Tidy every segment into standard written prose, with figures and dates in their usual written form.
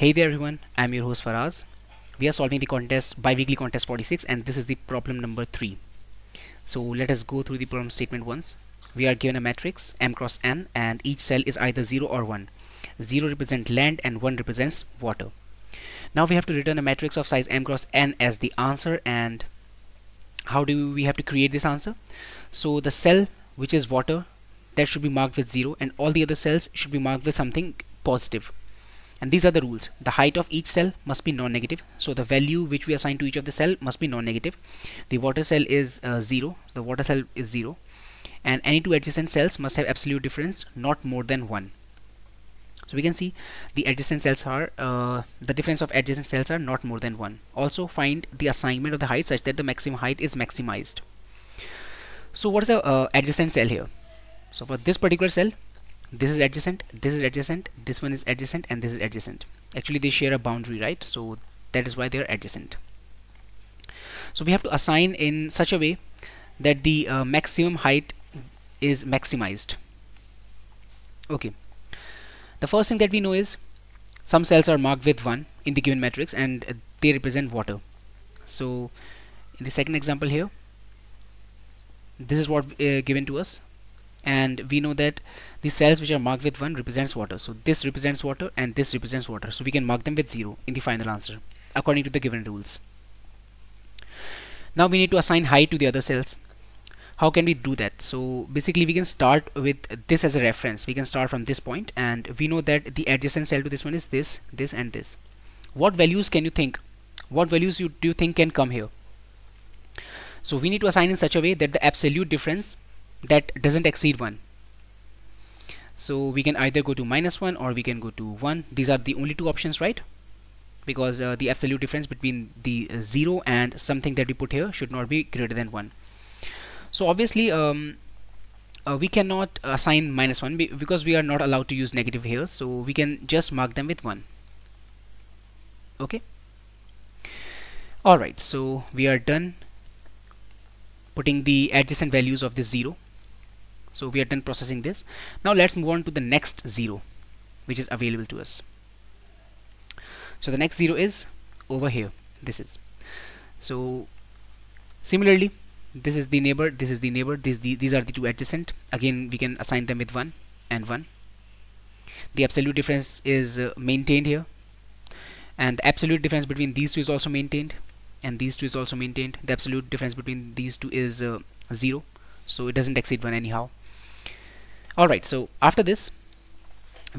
Hey there everyone, I'm your host Faraz. We are solving the contest, bi-weekly contest 46, and this is the problem number 3. So let us go through the problem statement once. We are given a matrix M cross N and each cell is either 0 or 1. 0 represents land and 1 represents water. Now we have to return a matrix of size M cross N as the answer, and how do we have to create this answer? So the cell which is water, that should be marked with 0 and all the other cells should be marked with something positive. And these are the rules. The height of each cell must be non-negative, so the value which we assign to each of the cell must be non-negative. The water cell is 0, so the water cell is 0, and any two adjacent cells must have absolute difference not more than 1. So we can see the adjacent cells are the difference of adjacent cells are not more than 1. Also find the assignment of the height such that the maximum height is maximized. So what is the adjacent cell here? So for this particular cell, this is adjacent, this is adjacent, this one is adjacent, and this is adjacent. Actually they share a boundary, right? So that is why they are adjacent. So we have to assign in such a way that the maximum height is maximized. Okay, the first thing that we know is some cells are marked with 1 in the given matrix and they represent water. So in the second example here, this is what given to us, and we know that the cells which are marked with 1 represents water, so this represents water and this represents water, so we can mark them with 0 in the final answer according to the given rules. Now we need to assign height to the other cells. How can we do that? So basically we can start with this as a reference. We can start from this point, and we know that the adjacent cell to this one is this, this, and this. What values can you think? What values do you think can come here? So we need to assign in such a way that the absolute difference that doesn't exceed 1. So we can either go to -1 or we can go to 1. These are the only two options, right? Because the absolute difference between the 0 and something that we put here should not be greater than 1. So obviously we cannot assign -1 because we are not allowed to use negative here, so we can just mark them with 1. Okay, alright, so we are done putting the adjacent values of this 0. So we are done processing this. Now let's move on to the next 0 which is available to us. So the next 0 is over here. This is, so similarly this is the neighbor, this is the neighbor, these are the two adjacent. Again we can assign them with 1 and 1. The absolute difference is maintained here, and the absolute difference between these two is also maintained, and these two is also maintained. The absolute difference between these two is 0, so it doesn't exceed 1 anyhow. Alright, so after this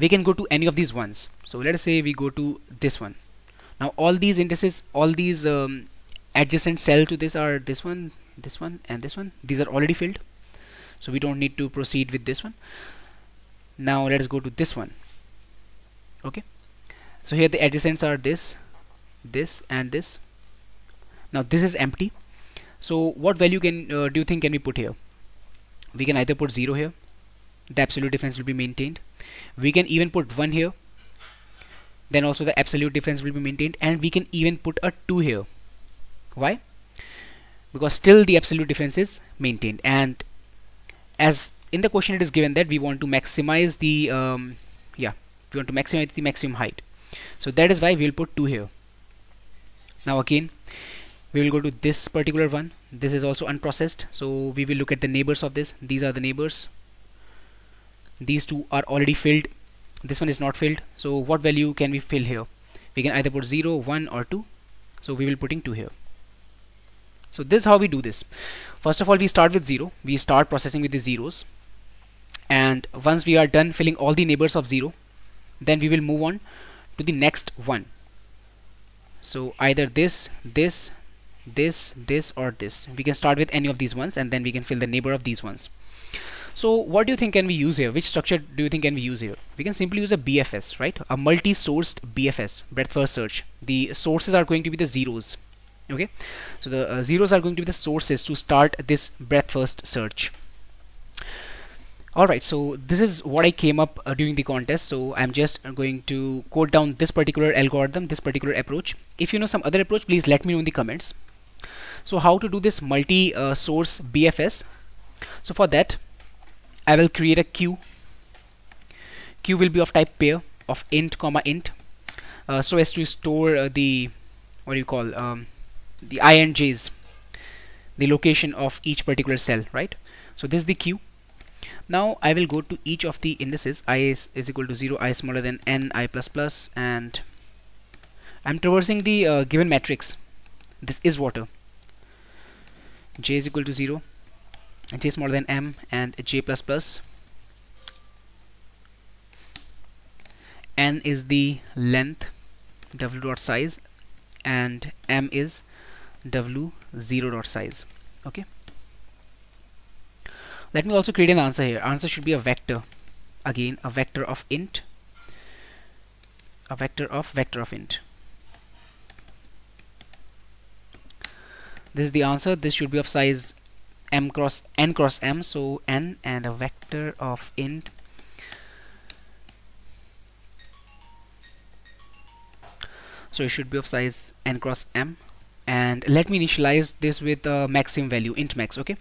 we can go to any of these ones. So let us say we go to this one. Now all these indices, all these adjacent cell to this are this one and this one. These are already filled, so we don't need to proceed with this one. Now let us go to this one. Okay, so here the adjacents are this, this, and this. Now this is empty, so what value can do you think can we put here? We can either put 0 here, the absolute difference will be maintained. We can even put 1 here, then also the absolute difference will be maintained, and we can even put a 2 here. Why? Because still the absolute difference is maintained, and as in the question it is given that we want to maximize the we want to maximize the maximum height, so that is why we will put 2 here. Now again we will go to this particular one. This is also unprocessed, so we will look at the neighbors of this. These are the neighbors, these two are already filled, this one is not filled, so what value can we fill here? We can either put 0, 1, or 2, so we will putting 2 here. So this is how we do this. First of all we start with 0, we start processing with the zeros, and once we are done filling all the neighbors of 0, then we will move on to the next one. So either this, this, this, this, or this. We can start with any of these ones and then we can fill the neighbor of these ones. So what do you think can we use here? Which structure do you think can we use here? We can simply use a BFS, right? A multi-sourced BFS, breadth first search. The sources are going to be the zeros. Okay, so the zeros are going to be the sources to start this breadth first search. Alright, so this is what I came up during the contest, so I'm just going to quote down this particular algorithm, this particular approach. If you know some other approach, please let me know in the comments. So how to do this multi-source BFS? So for that I will create a queue. Queue will be of type pair of int, int. so as to store the INJs, the location of each particular cell, right? So this is the queue. Now I will go to each of the indices. I is equal to 0, I is smaller than n, I plus plus, and I'm traversing the given matrix. This is water. J is equal to 0, J is smaller than m, and J plus plus. N is the length, w dot size, and m is w0 dot size. Okay. Let me also create an answer here. Answer should be a vector. Again, a vector of int. A vector of int. This is the answer. This should be of size m cross n cross m. So n and a vector of int. So it should be of size n cross m. And let me initialize this with a maximum value, int max. Okay,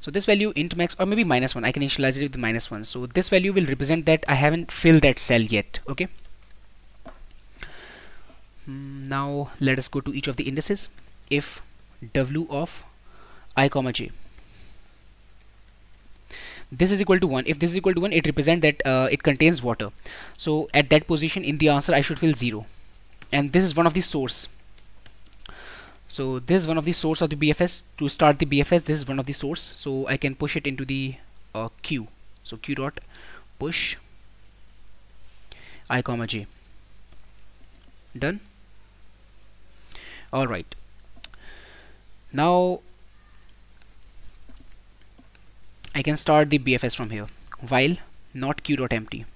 so this value int max, or maybe -1, I can initialize it with -1. So this value will represent that I haven't filled that cell yet. Okay, now let us go to each of the indices. If w of I comma j, this is equal to 1. If this is equal to 1, it represents that it contains water. So at that position in the answer I should fill 0, and this is one of the source. So this is one of the source of the BFS. To start the BFS, this is one of the source. So I can push it into the queue. So queue dot push I comma j. Done. All right. Now I can start the BFS from here. While not queue dot empty.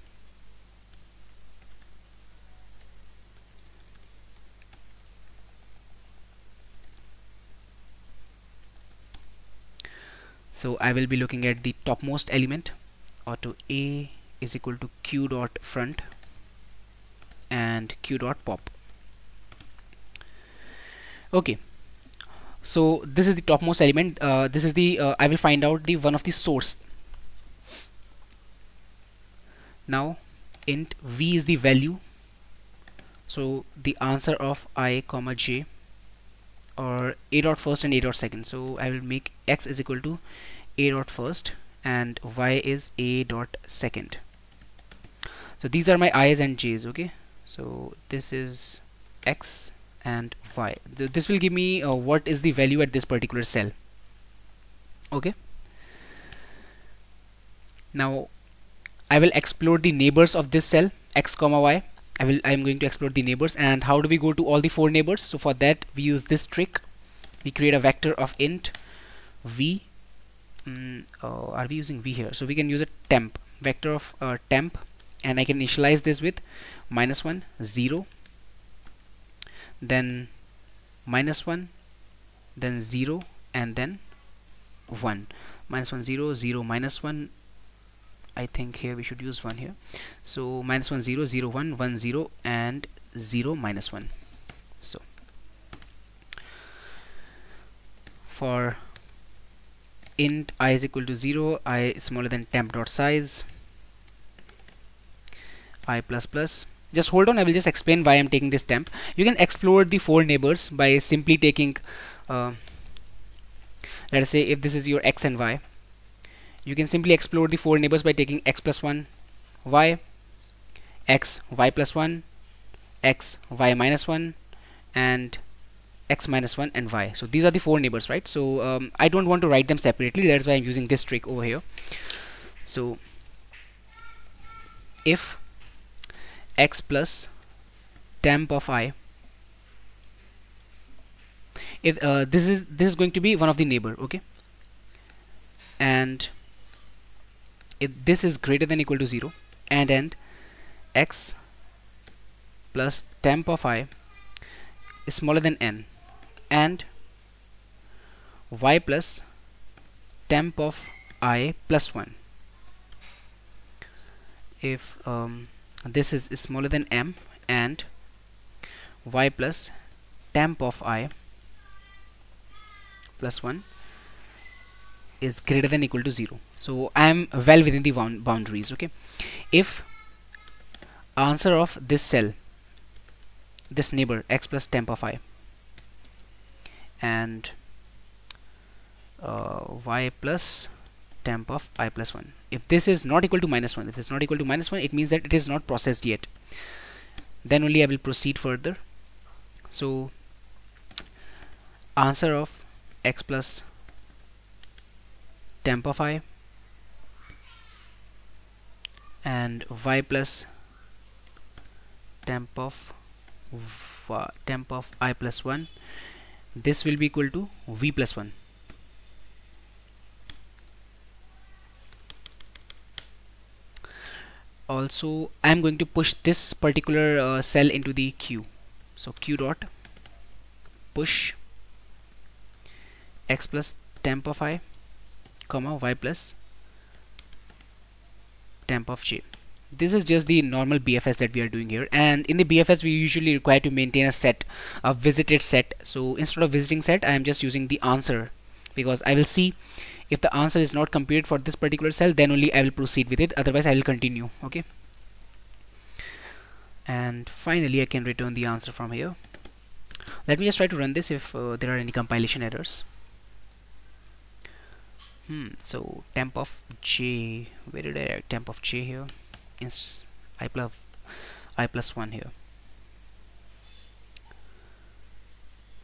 So I will be looking at the topmost element. Auto A is equal to q dot front and q dot pop. Okay, so this is the topmost element. This is the I will find out the one of the source. Now int v is the value. So the answer of I comma j, or a dot first and a dot second. So I will make x is equal to a dot first and y is a dot second. So these are my i's and j's. Okay, so this is x and y. This will give me what is the value at this particular cell. Okay, now I will explore the neighbors of this cell x comma y. I'm going to explore the neighbors. And how do we go to all the 4 neighbors? So for that we use this trick. We create a vector of int v. Are we using v here? So we can use a temp vector of temp, and I can initialize this with -1 0, then -1, then 0, and then 1. -1 0 0 -1. I think here we should use 1 here. So -1 0 0 1 1 0 and 0 -1. So for int I is equal to 0, I is smaller than temp dot size, I plus plus. Just hold on, I will just explain why I'm taking this temp. You can explore the 4 neighbors by simply taking let us say if this is your x and y, you can simply explore the 4 neighbors by taking x plus 1 y, x y plus 1, x y minus 1, and x minus 1 and y. So these are the 4 neighbors, right? So I don't want to write them separately, that's why I'm using this trick over here. So if x plus temp of I, if this is going to be one of the neighbor. Okay, and if this is greater than or equal to 0, and x plus temp of I is smaller than n, and y plus temp of I plus 1 if this is smaller than m, and y plus temp of I plus 1 is greater than or equal to 0. So I am well within the boundaries. Okay, if answer of this cell this neighbor x plus temp of I, and y plus temp of I plus 1. If this is not equal to minus 1, if it's not equal to minus 1, it means that it is not processed yet. Then only I will proceed further. So answer of x plus temp of I and y plus temp of I plus 1, this will be equal to v plus 1. Also I am going to push this particular cell into the queue. So q dot push x plus temp of I comma y plus temp of j. This is just the normal BFS that we are doing here, and in the BFS we usually require to maintain a set, a visited set. So instead of visiting set, I am just using the answer, because I will see if the answer is not computed for this particular cell, then only I will proceed with it, otherwise I will continue. Okay, and finally I can return the answer from here. Let me just try to run this if there are any compilation errors. So temp of j, where did I write temp of j here? Is I plus 1 here.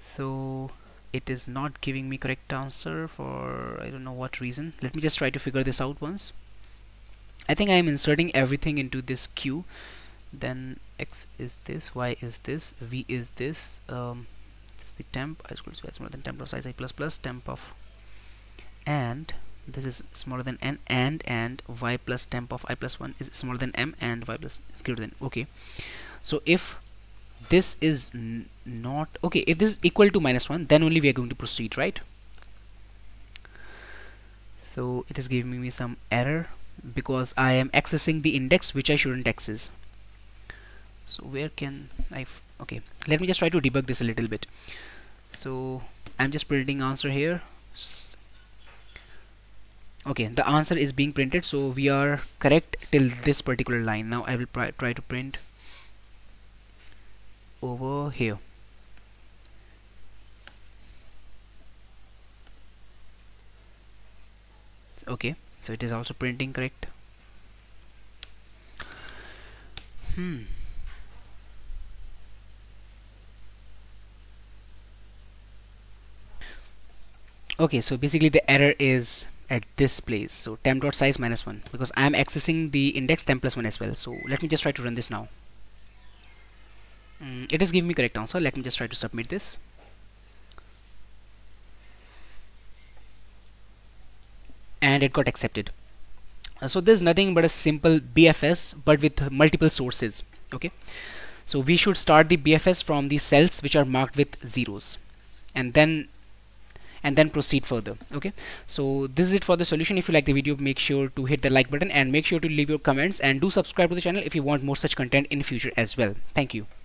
So it is not giving me correct answer for I don't know what reason. Let me just try to figure this out once. I think I am inserting everything into this queue. Then x is this, y is this, v is this, it's the temp I equal to smaller than temp of size I plus plus temp of, and this is smaller than n, and y plus temp of I plus 1 is smaller than m, and y plus is greater than. Okay, so if this is not okay, if this is equal to minus 1, then only we are going to proceed, right? So it is giving me some error because I am accessing the index which I shouldn't access. So where can I okay, let me just try to debug this a little bit. So I'm just printing answer here. Okay, the answer is being printed, so we are correct till this particular line. Now I will try to print over here. Okay, so it is also printing correct. Okay, so basically the error is at this place, so temp dot size minus 1, because I am accessing the index temp plus 1 as well. So let me just try to run this now. It is giving me correct answer. Let me just try to submit this. And it got accepted. So this is nothing but a simple BFS, but with multiple sources. Okay, so we should start the BFS from the cells which are marked with zeros, and then proceed further. Okay, so this is it for the solution. If you like the video, make sure to hit the like button and make sure to leave your comments, and do subscribe to the channel if you want more such content in future as well. Thank you.